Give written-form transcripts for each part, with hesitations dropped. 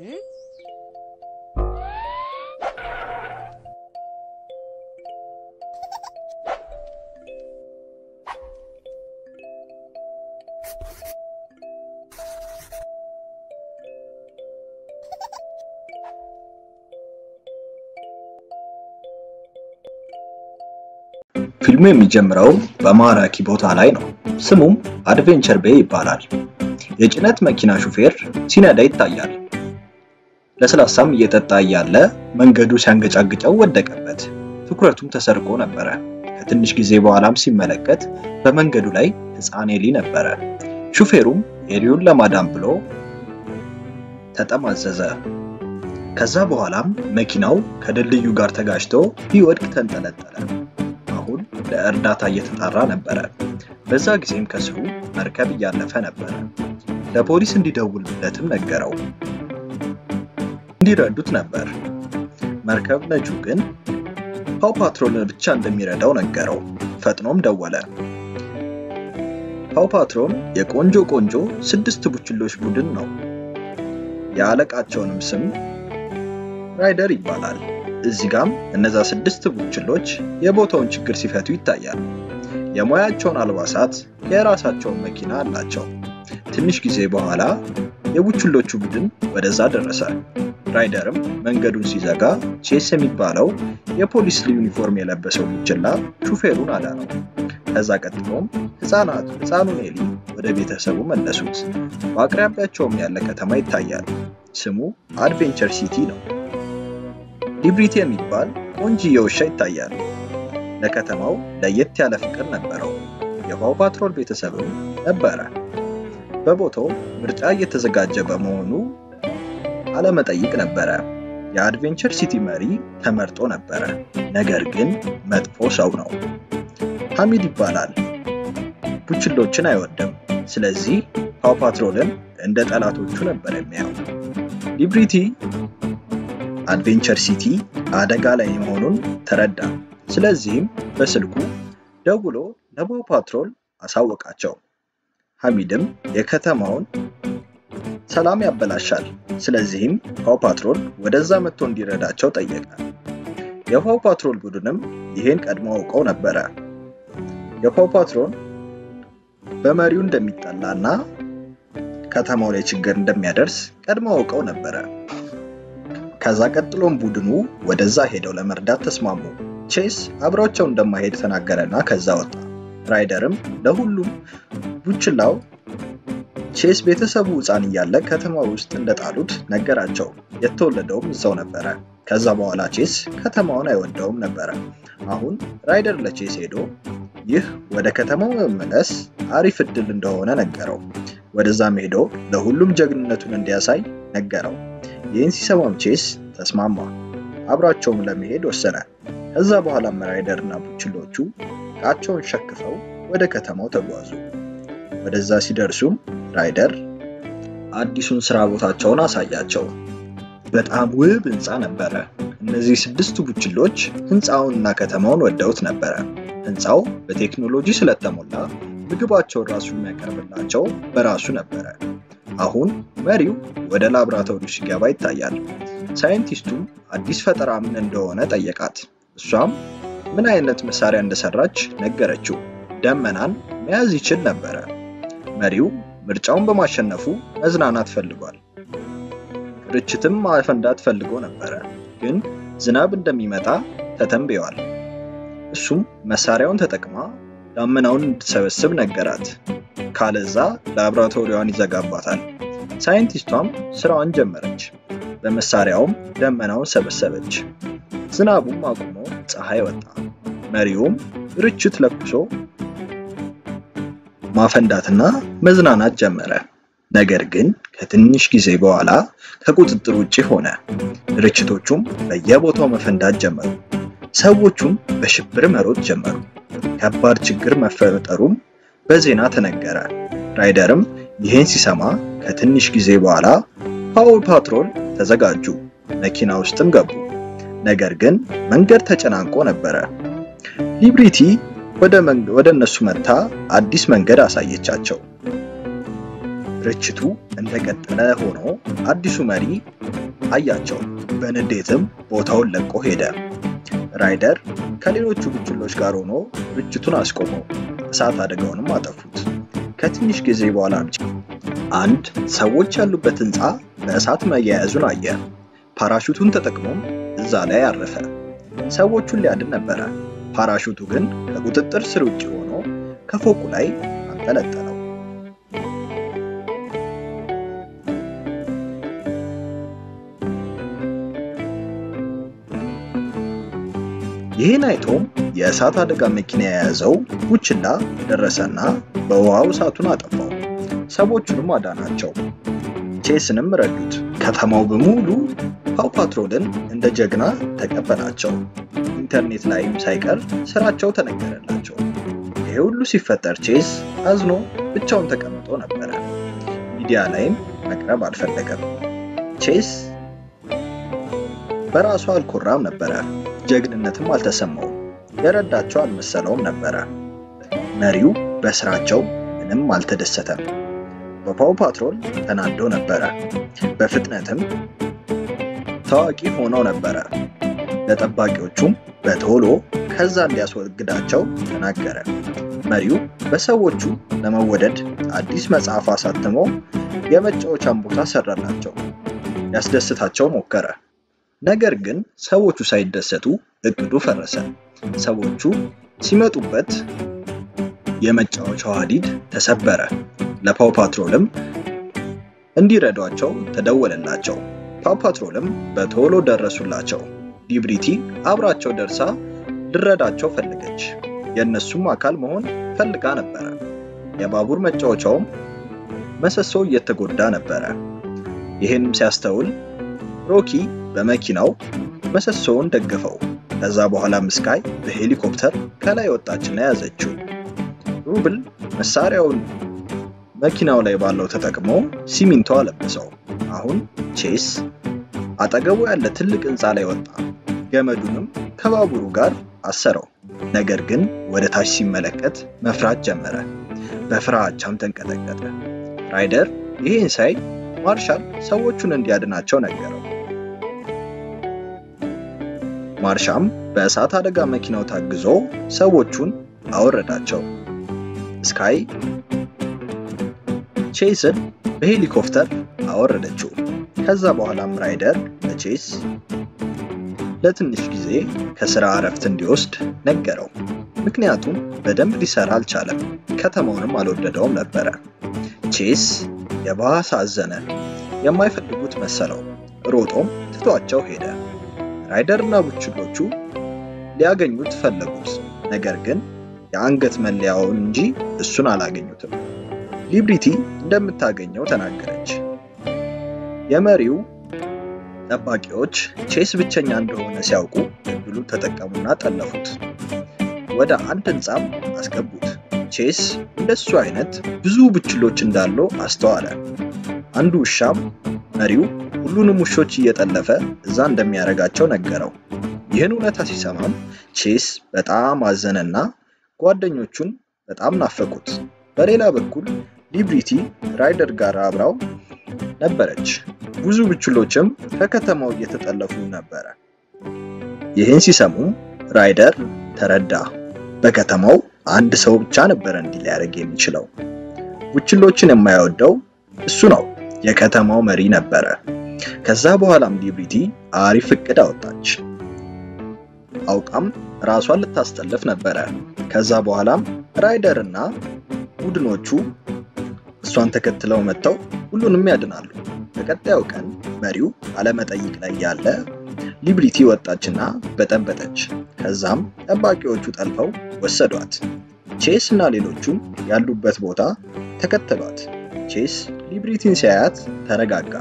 فيلم مجمرو بماركي بوتالاينو سموم أدفنتشر باي بالال يجنات مكينة شوفير سينا دايت تايال لسلاسام يتتايال لا منجدو سانججاججا ودكبت فكرتم تسرقو نبرة كتنش ጊዜ በኋላም ሲመለከት በመንገዱ ላይ ህፃኔ ሊ ነበረ ሹፌሩም ኤሪዩን ለማዳን ብሎ ተጠማዘዘ ከዛ በኋላም መኪናው ከድልድዩ ጋር ተጋጭቶ ይወድቅ ተንጠለጠለ ለእርዳታ እየተጣራ ነበረ በዛ ጊዜም ከስሩ መርከብ እያለፈ ነበረ ለፖሊስ እንዲደውልለትም ነገረው እንዲረዱት ነበር መርከብ ነጁ ግን ፓው ፓትሮል ብቻ እንደሚረዳው ነገረው ፈጥኖም ደወለ ፓው ፓትሮል የቆንጆ ቆንጆ 6 ቡችሎች ቡድን ነው ያለቃቸውንም ስም ራይደር ይባላል እዚጋም እነዛ 6 ቡችሎች የቦታውን ችግር ሲፈቱ ይታያል የሞያቸውን አልባሳት የራሳቸው መኪና አላቸው ትንሽ ጊዜ በኋላ የቡችሎቹ ቡድን ወደዛ ደረሰ ራይደርም መንገዱን ሲዘጋ ቼስ የሚባለው የፖሊስ ዩኒፎርም የለበሰው ቡችላ ሹፌሩን አዳነው ከዛ ቀጥሎም ህፃኑን ኤሊ ወደ ቤተሰቡ መለሱት በአቅራቢያቸው ያለ ከተማ ይታያል ስሙ አድቬንቸር ሲቲ ነው ሊብሪቲ የሚባል ቆንጂዬ ውሻ ይታያል ለከተማው ለየት ያለ ፍቅር ነበረው የፓው ፓትሮል ቤተሰቡ ነበረ በቦታው ምርጫ እየተዘጋጀ በመሆኑ አለመጠይቅ ነበረ የአድቬንቸር ሲቲ መሪ ተመርጦ ነበረ ነገር ግን መጥፎ ሰው ነው ሐሚድ ይባላል ቡችሎችን አይወደም ስለዚህ ፓው ፓትሮልን እንደ ጠላቶቹ ነበር የሚያዩ ሊብሪቲ አድቬንቸር ሲቲ አደጋ ላይ መሆኑን ተረዳ ስለዚህም በስልኩ ደውሎ ለፓው ፓትሮል አሳወቃቸው ሐሚድም የከተማውን ሰላም ያበላሻል ስለዚህም ፓው ፓትሮል ወደዛ መጥቶ እንዲረዳቸው ጠየቀ የፓው ፓትሮል ቡድንም ይሄን ቀድሞ አውቀው ነበር የፓው ፓትሮል በመሪው እንደሚጣላና ከተማው ላይ ችግር እንደሚያደርስ ቀድሞ አውቀው ነበር ከዛ ቀጥሎም ቡድኑ ወደዛ ሄደው ለመርዳት ተስማሙ ቼስ አብሮቸው እንደማይሄድ ተናገረና ከዛ ወጣ ራይደርም ለሁሉም ቡችላው ቼስ ቤተሰቡ ጻን ያለ ከተማው ውስጥ እንደጣሉት ነገራቸው የተወለደው ሰው ነበር ከዛ በኋላ ቼስ ከተማውን አይወደውም ነበር አሁን ራይደር ለቼስ ሄዶ ይህ ወደ ከተማው መመለስ አሪፍ እድል እንደሆነ ነገረው ወደዛም ሄዶ ለሁሉም ጀግንነቱን እንዲያሳይ ነገረው የእንስሳውም ቼስ ተስማማ አብራቸውም ለመሄድ ወሰነ ከዛ በኋላ ራይደርና ቡችሎቹ ቃቸውን ሸክፈው ወደ ከተማው ተጓዙ ወደዛ ሲደርሱ ራይደር አዲሱን ስራ ቦታቸውን አሳያቸው በጣም ውብ ህንጻ ነበረ እነዚህ 6 ቡችሎች ህንጻውንና ከተማውን ወደውት ነበረ ህንጻው በቴክኖሎጂ ስለተሞላ ምግባቸው ራሱ የሚያቀርብላቸው በራሱ ነበረ አሁን መሪው ወደ ላብራቶሪ ሲገባ ይታያል ሳይንቲስቱ አዲስ ፈጠራ ምን እንደሆነ ጠየቃት እሷም ምን አይነት መሳሪያ እንደሰራች ነገረችው ደመናን መያዝ ይችል ነበር መሪው ምርጫውን በማሸነፉ መዝናናት ፈልጓል ርችትም ማፈንዳት ፈልጎ ነበር ግን ዝናብ እንደሚመጣ ተተንብየዋል እሱም መሳሪያውን ተጠቅማ ዳመናውን እንድትሰበስብ ነገራት ካለዛ ላብራቶሪዋን ይዘጋባታል ሳይንቲስቷም ስራውን ጀመረች በመሳሪያውም ደመናውን ሰበሰበች ዝናቡም አቁሞ ፀሐይ ወጣ መሪውም ርችት ለኩሶ ማፈንዳትና መዝናናት ጀመረ ነገር ግን ከትንሽ ጊዜ በኋላ ከቁጥጥር ውጪ ሆነ ርችቶቹም በየቦታው መፈንዳት ጀመሩ ሰዎቹም በሽብር መሮጥ ጀመሩ ከባድ ችግር መፈጠሩም በዜና ተነገረ ራይደርም ይሄን ሲሰማ ከትንሽ ጊዜ በኋላ ፓው ፓትሮል ተዘጋጁ መኪና ውስጥም ገቡ ነገር ግን መንገድ ተጨናንቆ ነበረ ሊብሪቲ ወደ እነሱ መጣ አዲስ መንገድ አሳየቻቸው ርችቱ እንደቀጠለ ሆኖ አዲሱ መሪ አያቸው በነዴትም ቦታውን ለቆ ሄደ ራይደር ከሌሎቹ ቡችሎች ጋር ሆኖ ርችቱን አስቆሞ እሳት አደጋውንም አጠፉት ከትንሽ ጊዜ በኋላ አንድ ሰዎች ያሉበት ህንጻ በእሳት መያያዙን አየ ፓራሹቱን ተጠቅሞ እዛ ላይ አረፈ ሰዎቹን ሊያድን ነበር ፓራሹቱ ግን ከቁጥጥር ስር ውጪ ሆኖ ከፎቁ ላይ አንጠለጠለ ይሄን አይቶም የእሳት አደጋ መኪና ያዘው ቡችላ ደረሰና በውሃው እሳቱን አጠፋው ሰዎቹንም አዳናቸው ቼስንም ረዱት ከተማው በሙሉ ፓው ፓትሮልን እንደ ጀግና ተቀበላቸው ኢንተርኔት ላይም ሳይቀር ስራቸው ተነገረላቸው ይሄ ሁሉ ሲፈጠር ቼስ አዝኖ ብቻውን ተቀምጦ ነበር ሚዲያ ላይም መቅረብ አልፈለገም ቼስ በራሱ አልኮራም ነበር ጀግንነትም አልተሰማው የረዳቸው አልመሰለውም ነበር መሪው በስራቸው ምንም አልተደሰተም በፓው ፓትሮል ተናዶ ነበር በፍጥነትም ታዋቂ ሆኖ ነበር ለጠባቂዎቹም በቶሎ ከዛ እንዲያስወግዳቸው ተናገረ መሪው በሰዎቹ ለመወደድ አዲስ መጽሐፍ አሳተሞ የመጫወቻን ቦታ ሰራላቸው ያስደስታቸው ሞከረ ነገር ግን ሰዎቹ ሳይደሰቱ እቅዱ ፈረሰ ሰዎቹ ሲመጡበት የመጫወቻው ሐዲድ ተሰበረ ለፓው ፓትሮልም እንዲረዷቸው ተደወለላቸው ፓው ፓትሮልም በቶሎ ደረሱላቸው ዲብሪቲ አብራቸው ደርሳ ድረዳቸው ፈለገች የነሱም አካል መሆን ፈልጋ ነበር የባቡር መጫወቻው መሰሶ እየተጎዳ ነበር ይሄንም ሲያስተውል ሮኪ በመኪናው መሰሶውን ደገፈው ከዛ በኋላ ምስካይ በሄሊኮፕተር ከላይ ወጣችና ያዘችው ሩብል መሳሪያውን መኪናው ላይ ባለው ተጠቅሞ ሲሚንቶ አለበሰው አሁን ቼስ አጠገቡ ያለ ትልቅ ህንጻ ላይ ወጣ ገመዱንም ከባቡሩ ጋር አሰረው ነገር ግን ወደ ታች ሲመለከት መፍራት ጀመረ በፍራቻም ተንቀጠቀጠ ራይደር ይሄን ሳይ ማርሻል ሰዎቹን እንዲያድናቸው ነገረው ማርሻም በእሳት አደጋ መኪናው ታግዞ ሰዎቹን አወረዳቸው ስካይ ቼስን በሄሊኮፕተር አወረደችው ከዛ በኋላም ራይደር ለቼስ ለትንሽ ጊዜ ከሥራ አረፍት እንዲወስድ ነገረው ምክንያቱም በደንብ ሊሰራ አልቻለም ከተማውንም አልወደደውም ነበር ቼስ የባሰ አዘነ የማይፈልጉት መሰለው ሮጦም ትቷቸው ሄደ ራይደርና ቡችሎቹ ሊያገኙት ፈለጉት ነገር ግን ያንገት መለያውን እንጂ እሱን አላገኙትም ሊብሪቲ እንደምታገኘው ተናገረች የመሪው ጠባቂዎች ቼስ ብቸኛ እንደሆነ ሲያውቁ ሁሉ ተጠቀሙና ጠለፉት ወደ አንድ ህንጻም አስገቡት ቼስ እንደሱ አይነት ብዙ ቡችሎች እንዳሉ አስተዋለ አንዱ ሻም መሪው ሁሉንም ውሾች እየጠለፈ እዛ እንደሚያረጋቸው ነገረው ይሄን ሁኔታ ሲሰማም ቼስ በጣም አዘነና ጓደኞቹን በጣም ናፈቁት በሌላ በኩል ሊብሪቲ ራይደር ጋር አብራው ነበረች ብዙ ቡችሎችም ከከተማው እየተጠለፉ ነበር ይሄን ሲሰሙ ራይደር ተረዳ በከተማው አንድ ሰው ብቻ ነበር እንዲያረግ የሚችለው ቡችሎችን የማይወደው እሱ ነው የከተማው መሪ ነበር ከዛ በኋላም ዲብሪቲ አሪፍ ፍቅድ አወጣች አውቃም ራሷን ልታስተልፍ ነበር ከዛ በኋላም ራይደርና ቡድኖቹ እሷን ተከትለው መጣው ሁሉንም ያድናሉ በቀጣዩ ቀን መሪው አለመጠይቅ ላይ ያለ ሊብሪቲ ወጣችና በጠበጠች ከዛም ጠባቂዎቹ ጠልፈው ወሰዷት ቼስና ሌሎቹ ያሉበት ቦታ ተከተሏት ቼስ ሊብሪቲን ሲያያት ተረጋጋ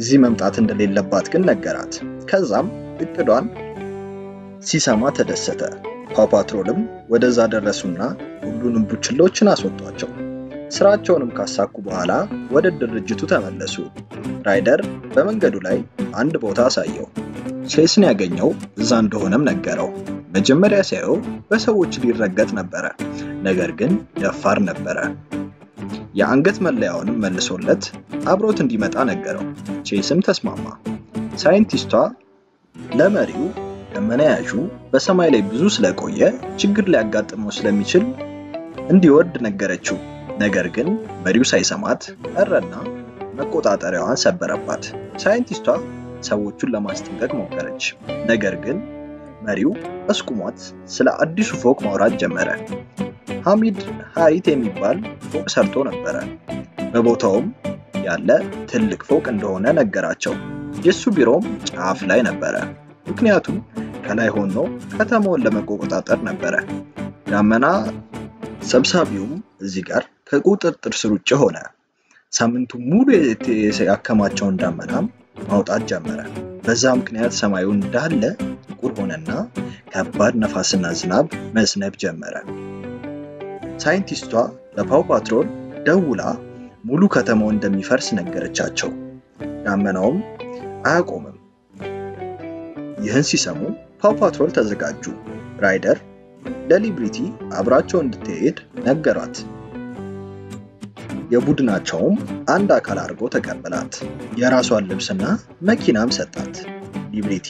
እዚህ መምጣት እንደሌለባት ግን ነገራት ከዛም እቅዷን ሲሰማ ተደሰተ ፓው ፓትሮልም ወደዛ ደረሱና ሁሉንም ቡችሎችን አስወጣቸው ስራቸውንም ካሳኩ በኋላ ወደ ድርጅቱ ተመለሱ ራይደር በመንገዱ ላይ አንድ ቦታ አሳየው ቼስን ያገኘው እዛ እንደሆነም ነገረው መጀመሪያ ሲያየው በሰዎች ሊረገጥ ነበር ነገር ግን ደፋር ነበር የአንገት መለያውን መልሶለት አብሮት እንዲመጣ ነገረው። ቼስም ተስማማ። ሳይንቲስቷ ለመሪው ለመናያጁ በሰማይ ላይ ብዙ ስለቆየ ችግር ሊያጋጥመው ስለሚችል እንዲወድ ነገረችው። ነገር ግን መሪው ሳይሰማት አረና መቆጣጣሪያዋን ሰበረባት። ሳይንቲስቷ ሰዎችን ለማስጠንቀቅ ሞከረች። ነገር ግን መሪው አስቁሟት ስለ አዲሱ ፎቅ ማውራት ጀመረ። ሐሚድ ሀይት የሚባል ፎቅ ሰርቶ ነበር። በቦታውም ያለ ትልቅ ፎቅ እንደሆነ ነገራቸው። የሱ ቢሮም ጫፍ ላይ ነበር። ምክንያቱም ከላይ ሆኖ ከተማውን ለመቆጣጠር ነበር። ዳመና ሰብሳቢው እዚህ ጋር ከቁጥጥር ስር ውጭ ሆነ። ሳምንቱ ሙሉ ያከማቸውን ዳመና ማውጣት ጀመረ። በዛ ምክንያት ሰማዩ እንዳለ ጥቁር ሆነና ከባድ ነፋስና ዝናብ መስነብ ጀመረ። ሳይንቲስቷ ለፓው ፓትሮል ደውላ ሙሉ ከተማው እንደሚፈርስ ነገረቻቸው። ዳመናው አቆመም። ይህን ሲሰሙ ፓው ፓትሮል ተዘጋጁ። ራይደር ለሊብሪቲ አብራቸው እንድትሄድ ነገራት። የቡድናቸው አንድ አካል አርጎ ተቀበላት። የራሷን ልብስና መኪናም ሰጣት። ሊብሪቲ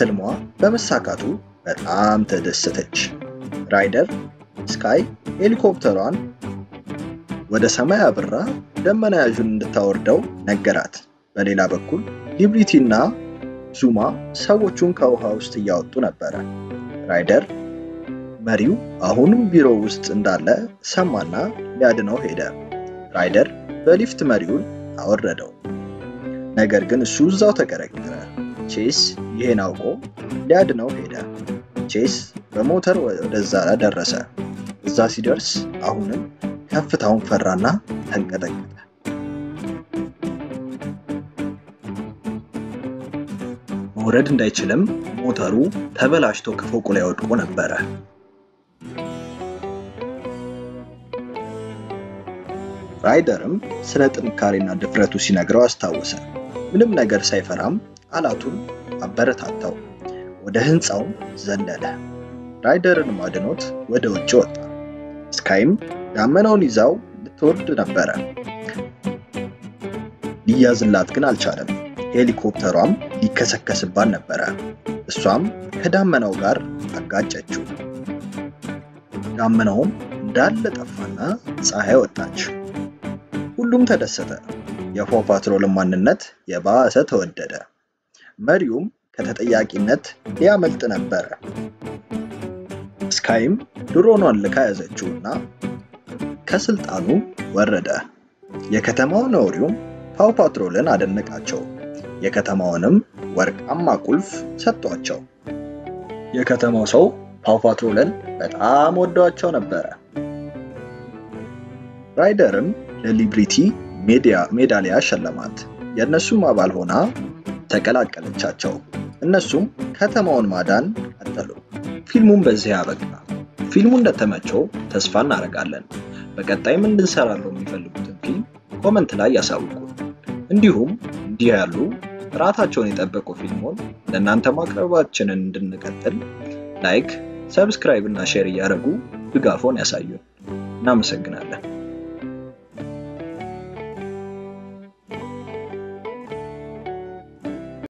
ህልሟ በመሳካቱ በጣም ተደሰተች። ራይደር ስካይ ሄሊኮፕተሯን ወደ ሰማይ አብራ ደመናያጁን እንድታወርደው ነገራት። በሌላ በኩል ሊብሪቲና ዙማ ሰዎችን ከውሃ ውስጥ ያወጡ ነበር። ራይደር መሪው አሁንም ቢሮ ውስጥ እንዳለ ሰማና ሊያድነው ሄደ። ራይደር በሊፍት መሪውን አወረደው። ነገር ግን እሱ እዛው ተቀረቀረ። ቼስ ይሄን አውቆ ሊያድነው ሄደ። ቼስ በሞተር ወደዛ ደረሰ። እዛ ሲደርስ አሁንም ከፍታውን ፈራና ተንቀጠቀጠ። ወረድ እንዳይችልም ሞተሩ ተበላሽቶ ከፎቁ ላይ ወድቆ ነበር። ራይደርም ስለ ጥንካሬና ድፍረቱ ሲነግረው አስታወሰ። ምንም ነገር ሳይፈራም አላቱን አበረታታው። ወደ ህንጻው ዘለለ። ራይደርን ማድኖት ወደ ውጭ ወጣ። ስካይም ዳመናውን ይዛው ልትወርድ ነበር። ሊያዝላት ግን አልቻለም። ሄሊኮፕተሯም ሊከሰከስባን ነበር። እሷም ከዳመናው ጋር አጋጨችው። ዳመናው እንዳለ ጠፋና ፀሐይ ወጣች። ሁሉም ተደሰተ። የፓው ፓትሮል ማንነት የባሰ ተወደደ። መሪውም ከተጠያቂነት ሊያመልጥ ነበር። ስካይም ድሮኗን ልካ ያዘችውና ከስልጣኑ ወረደ። የከተማው ነዋሪውም ፓው ፓትሮልን አደነቃቸው። የከተማውንም ወርቃማ ቁልፍ ሰጧቸው። የከተማው ሰው ፓው ፓትሮልን በጣም ወደዋቸው ነበር። ራይደርም ለሊብሪቲ ሜዳሊያ ሸለማት። የነሱም አባል ሆና ተቀላቀለቻቸው። እነሱም ከተማውን ማዳን አጣሉ። ፊልሙን በዚህ አበቃ። ፊልሙ እንደተመቸው ተስፋ እናደርጋለን። በቀጣይም እንድንሰራለው የሚፈልጉትን ፊልም ኮሜንት ላይ ያሳውቁ። እንዲሁም እንዲያሉ ራታቸውን የጠበቁ ፊልሞን ለእናንተ ማቅረባችንን እንድንቀጥል ላይክ፣ ሰብስክራይብ እና ሼር ያደርጉ ድጋፎን ያሳዩን። እናመሰግናለን።